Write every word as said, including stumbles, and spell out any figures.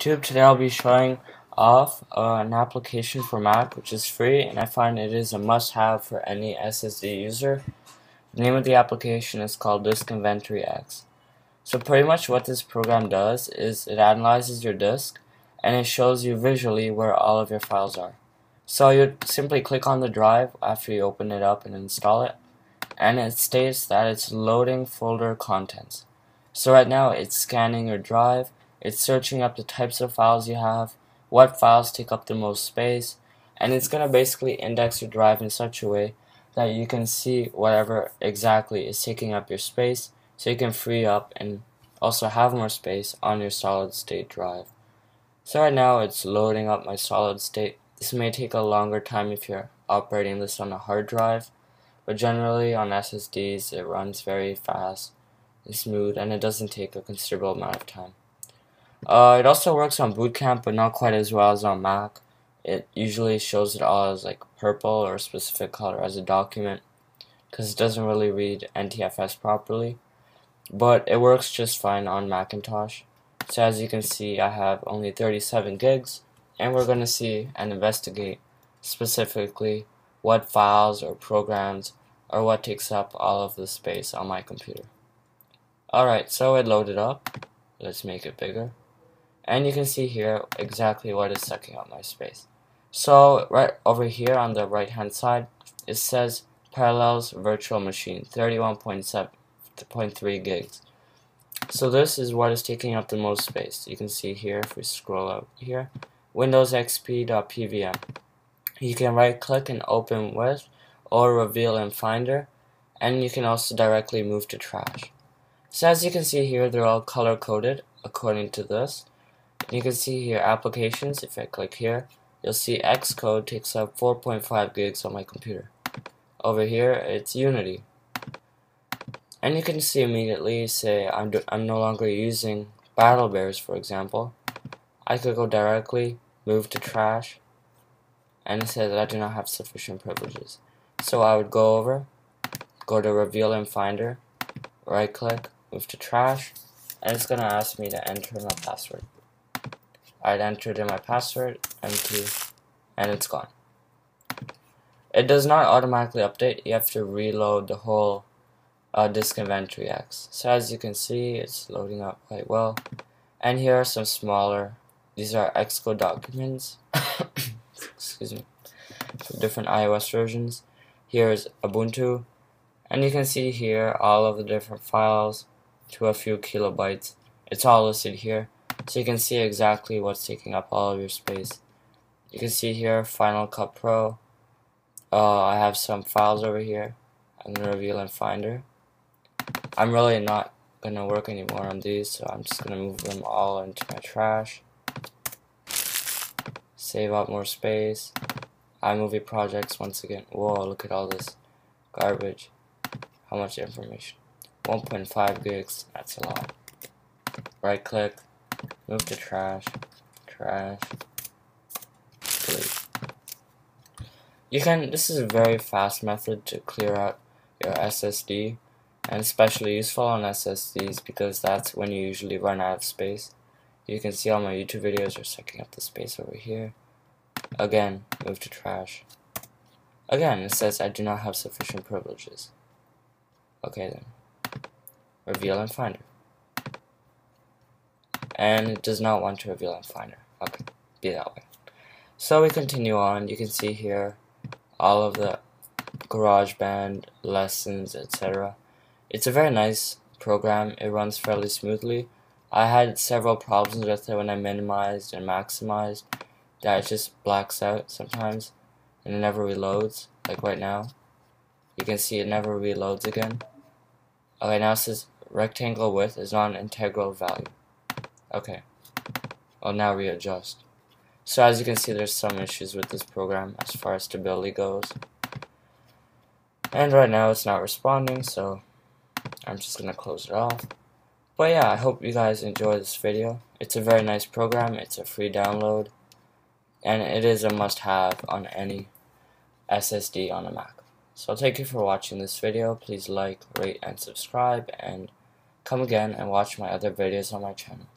YouTube. Today I'll be showing off uh, an application for Mac which is free, and I find it is a must-have for any S S D user. The name of the application is called Disk Inventory X. So pretty much what this program does is it analyzes your disk and it shows you visually where all of your files are. So you simply click on the drive after you open it up and install it, and it states that it's loading folder contents. So right now it's scanning your drive, it's searching up the types of files you have, what files take up the most space, and it's going to basically index your drive in such a way that you can see whatever exactly is taking up your space, so you can free up and also have more space on your solid state drive. So right now it's loading up my solid state. This may take a longer time if you're operating this on a hard drive, but generally on S S Ds it runs very fast and smooth, and it doesn't take a considerable amount of time. Uh, it also works on Bootcamp, but not quite as well as on Mac. It usually shows it all as like purple or a specific color as a document because it doesn't really read N T F S properly, but it works just fine on Macintosh. So as you can see, I have only thirty-seven gigs, and we're going to see and investigate specifically what files or programs or what takes up all of the space on my computer. Alright, so it loaded up. Let's make it bigger. And you can see here exactly what is sucking up my space. So right over here on the right hand side, it says Parallels Virtual Machine, thirty-one point seven point three gigs. So this is what is taking up the most space. You can see here, if we scroll up here, Windows X P dot P V M. You can right click and open with or reveal in Finder, and you can also directly move to trash. So as you can see here, they're all color coded according to this. You can see here applications. If I click here, you'll see Xcode takes up four point five gigs on my computer. Over here it's Unity, and you can see immediately, say I'm, do I'm no longer using Battle Bears, for example. I could go directly move to trash, and it says that I do not have sufficient privileges. So I would go over, go to reveal in Finder, right click, move to trash, and it's going to ask me to enter my password. I'd entered in my password, empty, and it's gone. It does not automatically update. You have to reload the whole uh, Disk Inventory X. So as you can see, it's loading up quite well. And here are some smaller, these are Xcode documents, excuse me, for different iOS versions. Here is Ubuntu, and you can see here all of the different files to a few kilobytes. It's all listed here, so you can see exactly what's taking up all of your space. You can see here Final Cut Pro. Uh, I have some files over here. I'm going to reveal in Finder. I'm really not going to work anymore on these, so I'm just going to move them all into my trash. Save up more space. iMovie projects once again. Whoa, look at all this garbage. How much information? one point five gigs, that's a lot. Right click, move to trash, trash, delete. You can, this is a very fast method to clear out your S S D, and especially useful on S S Ds because that's when you usually run out of space. You can see all my YouTube videos are sucking up the space over here. Again, move to trash. Again, it says I do not have sufficient privileges. Okay then, reveal in Finder, and it does not want to reveal in Finder. Okay, be that way. So we continue on. You can see here all of the GarageBand lessons, et cetera. It's a very nice program. It runs fairly smoothly. I had several problems with it when I minimized and maximized, that it just blacks out sometimes, and it never reloads. Like right now, you can see it never reloads again. Okay, now it says rectangle width is not an integral value. Okay, I'll now readjust. So as you can see, there's some issues with this program as far as stability goes. And right now it's not responding, so I'm just going to close it off. But yeah, I hope you guys enjoy this video. It's a very nice program, it's a free download, and it is a must-have on any S S D on a Mac. So thank you for watching this video. Please like, rate, and subscribe, and come again and watch my other videos on my channel.